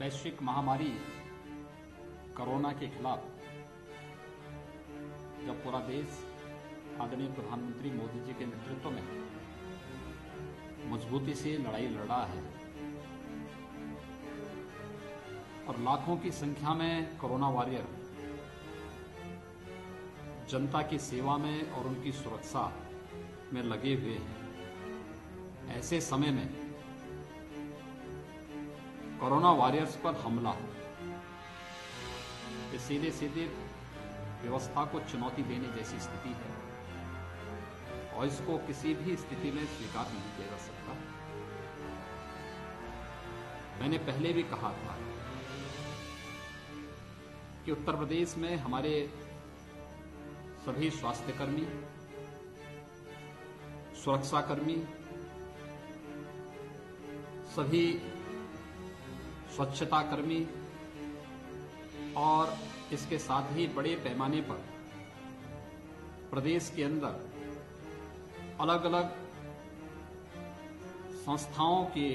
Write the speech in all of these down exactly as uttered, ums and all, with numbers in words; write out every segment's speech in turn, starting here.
वैश्विक महामारी कोरोना के खिलाफ जब पूरा देश आदरणीय प्रधानमंत्री मोदी जी के नेतृत्व में मजबूती से लड़ाई लड़ रहा है और लाखों की संख्या में कोरोना वॉरियर जनता की सेवा में और उनकी सुरक्षा में लगे हुए हैं, ऐसे समय में कोरोना वॉरियर्स पर हमला ये सीधे सीधे व्यवस्था को चुनौती देने जैसी स्थिति है और इसको किसी भी स्थिति में स्वीकार नहीं किया जा सकता। मैंने पहले भी कहा था कि उत्तर प्रदेश में हमारे सभी स्वास्थ्यकर्मी, सुरक्षाकर्मी, सभी स्वच्छताकर्मी और इसके साथ ही बड़े पैमाने पर प्रदेश के अंदर अलग अलग संस्थाओं के,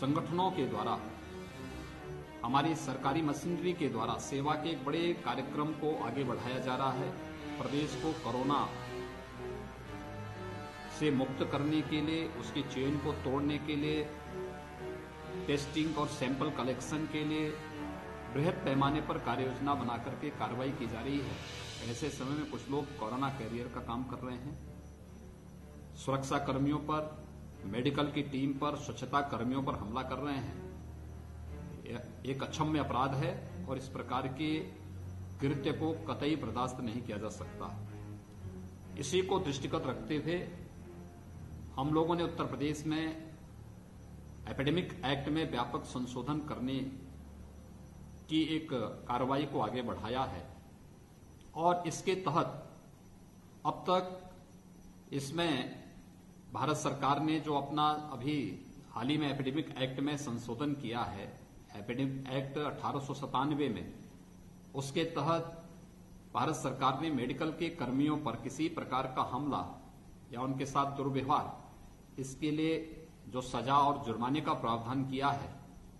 संगठनों के द्वारा, हमारी सरकारी मशीनरी के द्वारा सेवा के एक बड़े कार्यक्रम को आगे बढ़ाया जा रहा है। प्रदेश को कोरोना से मुक्त करने के लिए, उसकी चेन को तोड़ने के लिए, टेस्टिंग और सैंपल कलेक्शन के लिए बृहद पैमाने पर कार्य योजना बना करके कार्रवाई की जा रही है। ऐसे समय में कुछ लोग कोरोना कैरियर का काम कर रहे हैं, सुरक्षा कर्मियों पर, मेडिकल की टीम पर, स्वच्छता कर्मियों पर हमला कर रहे हैं। एक अक्षम्य अपराध है और इस प्रकार के कृत्य को कतई बर्दाश्त नहीं किया जा सकता। इसी को दृष्टिगत रखते हुए हम लोगों ने उत्तर प्रदेश में एपिडेमिक एक्ट में व्यापक संशोधन करने की एक कार्रवाई को आगे बढ़ाया है और इसके तहत अब तक इसमें भारत सरकार ने जो अपना अभी हाल ही में एपिडेमिक एक्ट में संशोधन किया है, एपिडेमिक एक्ट अठारह सौ सतानवे में, उसके तहत भारत सरकार ने मेडिकल के कर्मियों पर किसी प्रकार का हमला या उनके साथ दुर्व्यवहार, इसके लिए जो सजा और जुर्माने का प्रावधान किया है,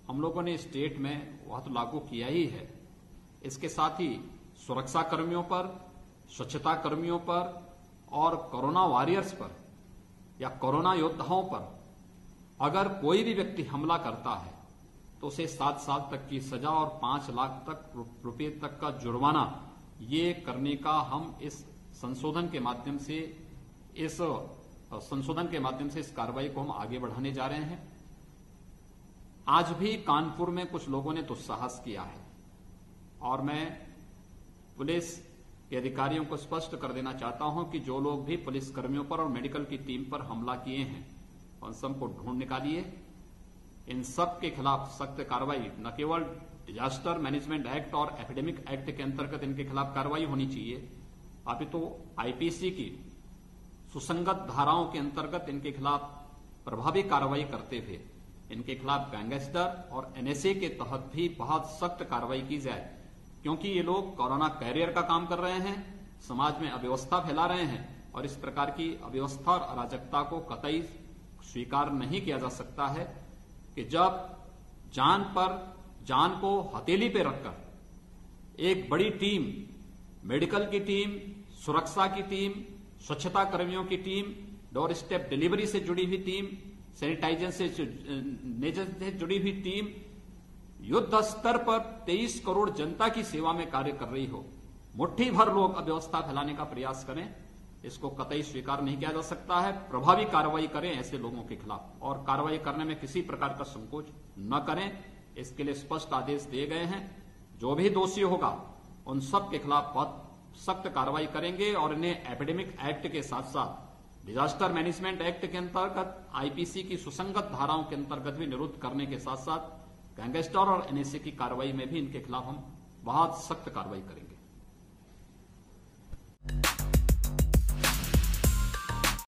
हम लोगों ने स्टेट में वह तो लागू किया ही है। इसके साथ ही सुरक्षा कर्मियों पर, स्वच्छता कर्मियों पर और कोरोना वॉरियर्स पर या कोरोना योद्धाओं पर अगर कोई भी व्यक्ति हमला करता है तो उसे सात साल तक की सजा और पांच लाख तक रुपए तक का जुर्माना ये करने का हम इस संशोधन के माध्यम से इस संशोधन के माध्यम से इस कार्रवाई को हम आगे बढ़ाने जा रहे हैं। आज भी कानपुर में कुछ लोगों ने दुस्साहस किया है और मैं पुलिस के अधिकारियों को स्पष्ट कर देना चाहता हूं कि जो लोग भी पुलिस कर्मियों पर और मेडिकल की टीम पर हमला किए हैं उन सबको ढूंढ निकालिए। इन सब के खिलाफ सख्त कार्रवाई, न केवल डिजास्टर मैनेजमेंट एक्ट और एपिडेमिक एक्ट के अंतर्गत इनके खिलाफ कार्रवाई होनी चाहिए, अपितु आईपीसी की सुसंगत धाराओं के अंतर्गत इनके खिलाफ प्रभावी कार्रवाई करते हुए इनके खिलाफ गैंगेस्टर और एनएसए के तहत भी बहुत सख्त कार्रवाई की जाए, क्योंकि ये लोग कोरोना कैरियर का काम कर रहे हैं, समाज में अव्यवस्था फैला रहे हैं और इस प्रकार की अव्यवस्था और अराजकता को कतई स्वीकार नहीं किया जा सकता है कि जब जान पर जान को हथेली पे रखकर एक बड़ी टीम, मेडिकल की टीम, सुरक्षा की टीम, स्वच्छता कर्मियों की टीम, डोर स्टेप डिलीवरी से जुड़ी हुई टीम, सैनिटाइजर से से जुड़ी हुई टीम युद्ध स्तर पर तेईस करोड़ जनता की सेवा में कार्य कर रही हो, मुट्ठी भर लोग अव्यवस्था फैलाने का प्रयास करें, इसको कतई स्वीकार नहीं किया जा सकता है। प्रभावी कार्रवाई करें ऐसे लोगों के खिलाफ और कार्रवाई करने में किसी प्रकार का संकोच न करें। इसके लिए स्पष्ट आदेश दिए गए हैं। जो भी दोषी होगा उन सब के खिलाफ बहुत सख्त कार्रवाई करेंगे और इन्हें एपिडेमिक एक्ट के साथ साथ डिजास्टर मैनेजमेंट एक्ट के अंतर्गत, आईपीसी की सुसंगत धाराओं के अंतर्गत भी निरुद्ध करने के साथ साथ गैंगेस्टर और एनएसए की कार्रवाई में भी इनके खिलाफ हम बहुत सख्त कार्रवाई करेंगे।